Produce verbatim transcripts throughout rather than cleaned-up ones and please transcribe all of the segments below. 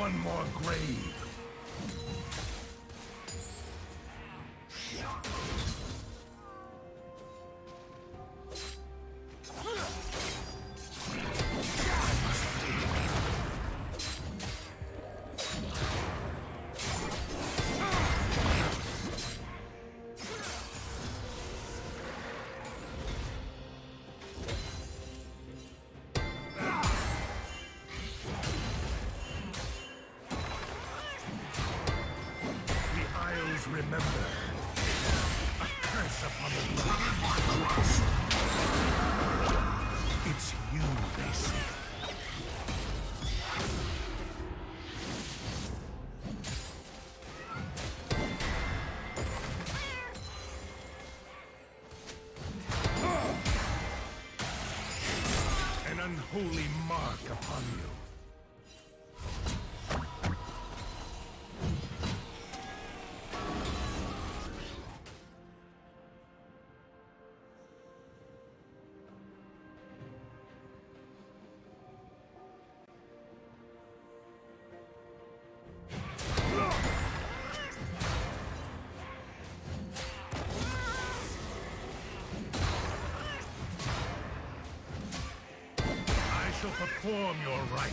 One more grave. Holy mark upon you. Perform your rites.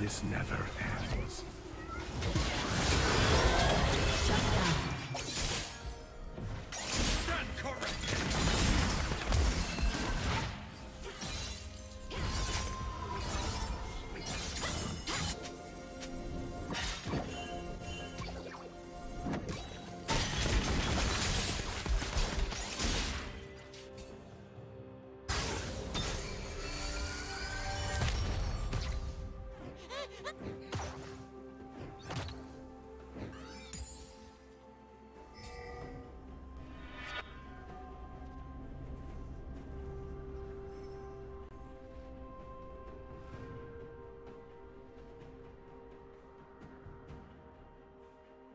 This never ends. Stand correct.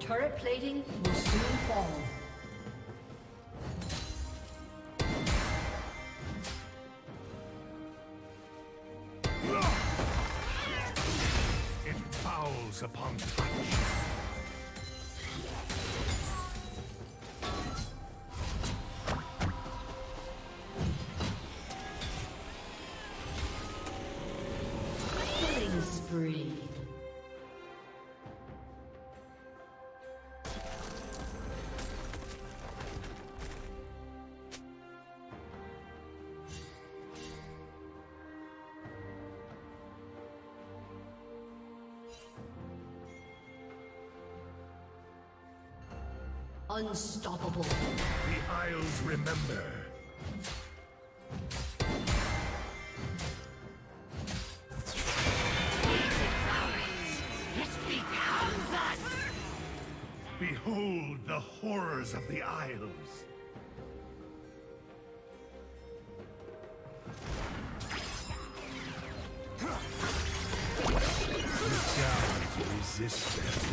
Turret plating will soon fall. It fouls upon touch. Killing spree. Unstoppable. The Isles remember. It becomes us. Behold the horrors of the Isles. You die to resist them.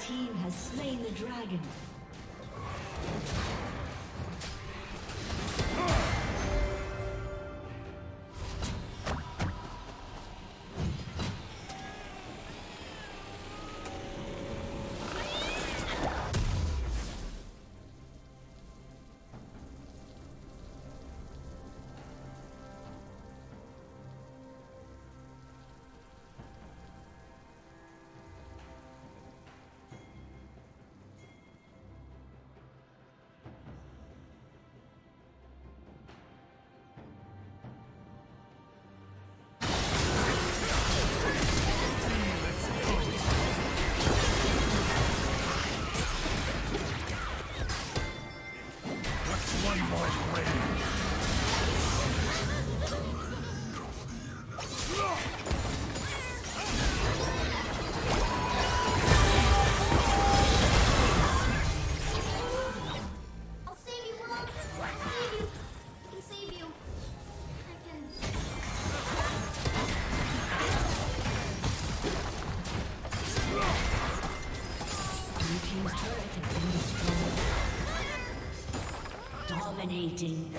Team has slain the dragon. Dominating.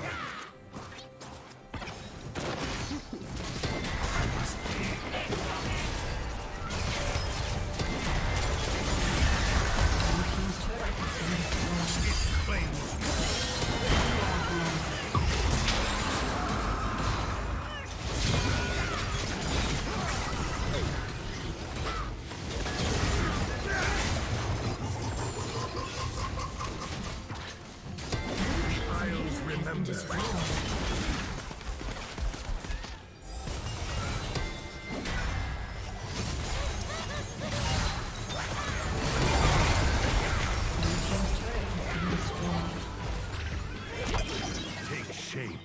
Shape.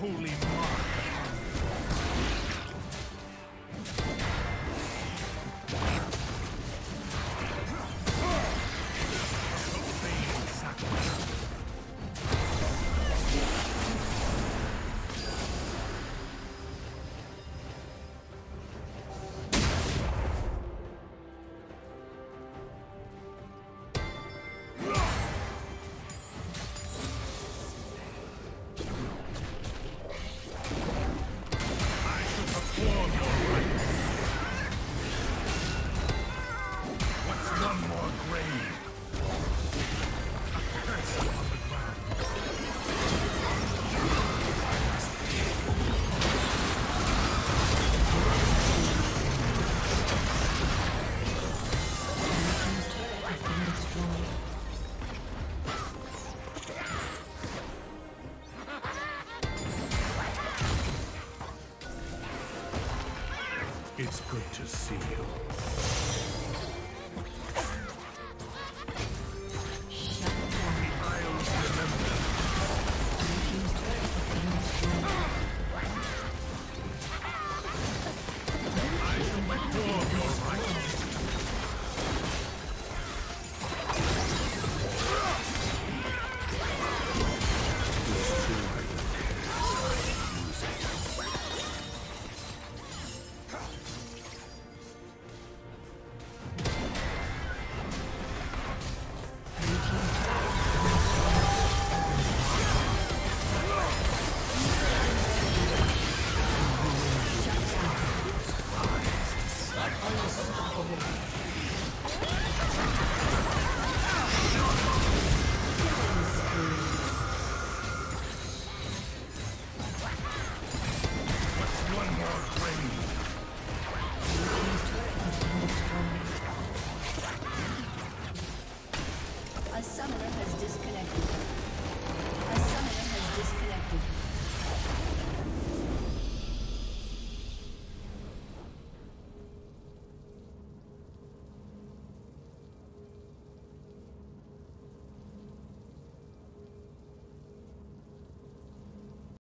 Holy mark. It's good to see you.